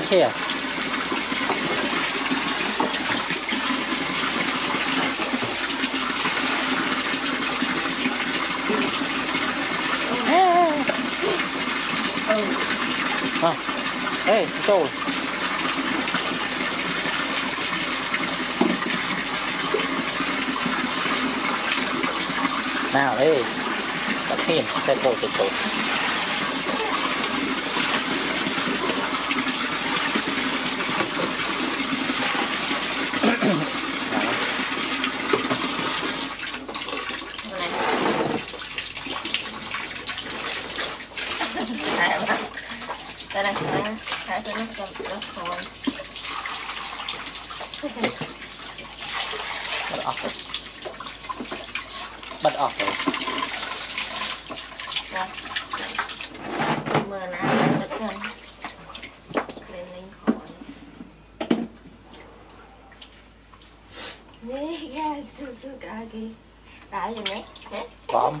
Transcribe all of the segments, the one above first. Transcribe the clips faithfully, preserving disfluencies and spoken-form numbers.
上去啊。啊，哎，够了。nào đấy, tập thiền, chạy bộ chạy bộ. Bật off rồi. Mưa nắng bật lên. Lên lên khỏi. Nè, gà chú chú gà kì. Đã rồi nè. Bom.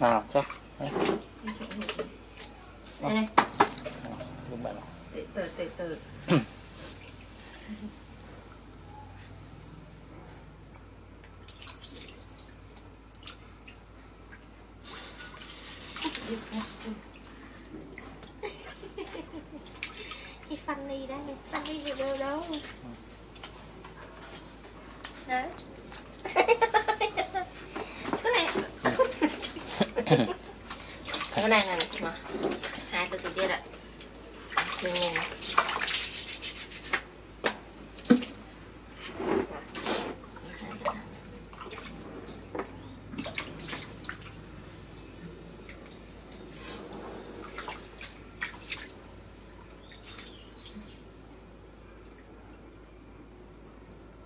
Nào cho. Đây. Đây này. Đúng bạn nào. Từ từ từ từ. Cái funny đó, funny video đó. Đó. Cái này. Cái này này mà. Hai từ từ kia rồi. Đừng nhìn.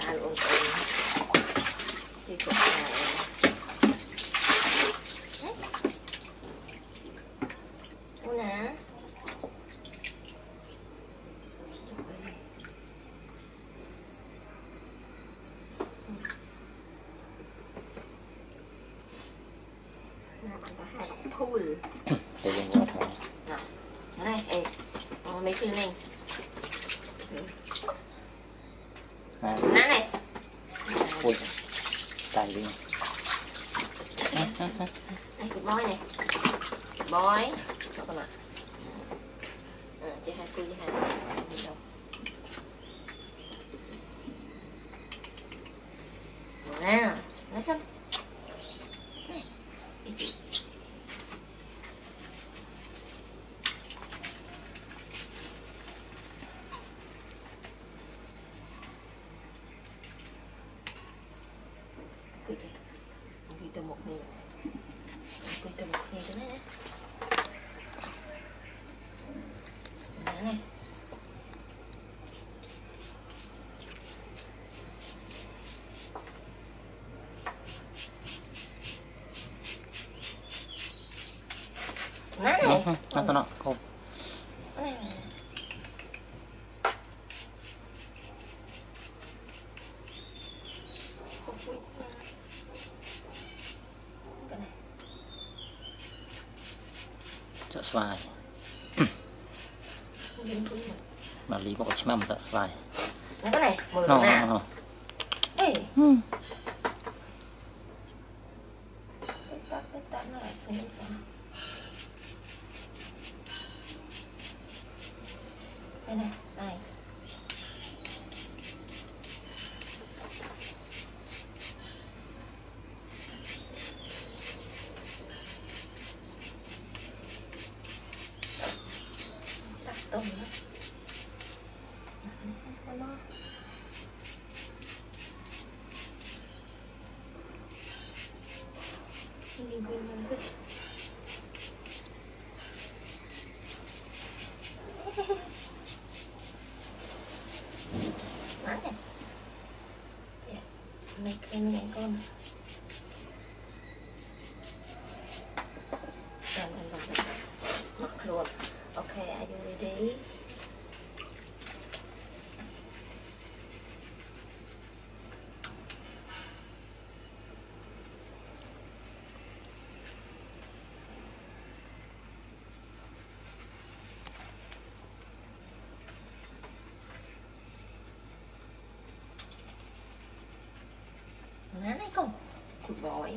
ăn uống thì cũng phải u nè cool. Đây, ê, mấy cái này. Nè. Nè này. Ui. Tài đi. Đây cục bói này. Bói. Cho con ạ. Ờ, chị hai cô, chị hai. Nè, nó xong. Nó tao nọ không. Chợ xoài. Mà lý bộ chim mầm chợ xoài. Nó cái này, mùi nó nào. Ê. Tắt tắt tắt nó lại xuống xuống. Đây này, này. Đặt tôm nữa. mình quên mình rồi. Mày kêu mình đánh con. Dần dần dần mắc luôn. Okay, are you ready? Nán hay không? Good boy.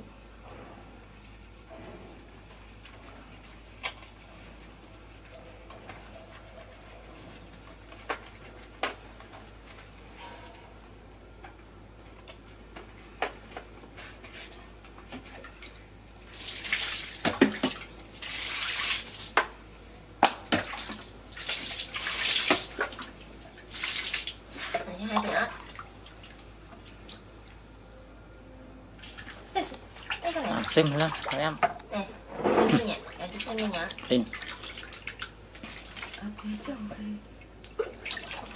Sim lên rồi em. Này, sim nhỉ? Để chúng ta lên nhá. Sim.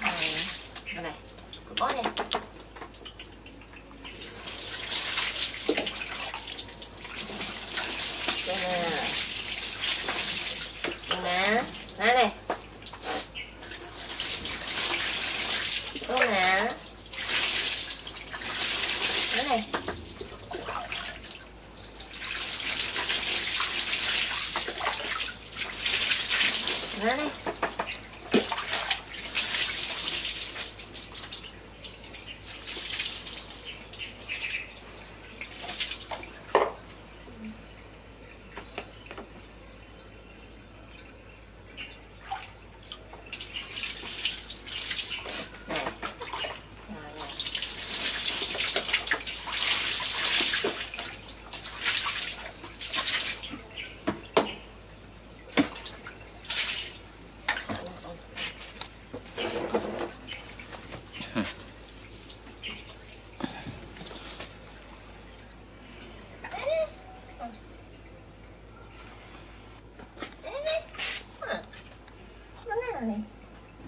Này, này, có này. Đây nè. Nè, nè này. Đúng nè. Nè này. Nè này.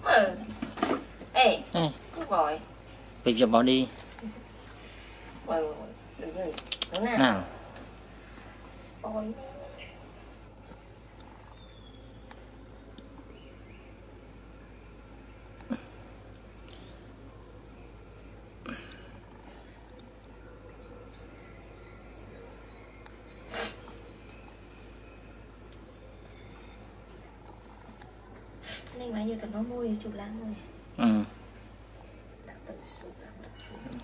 Ừ. Ê, ừ. Đúng rồi. Bây giờ bỏ đi. Rồi, rồi, được rồi. Đúng nào. Nào. Spoil. Nên mà như tụi nó môi chụp lắm rồi. Ừ.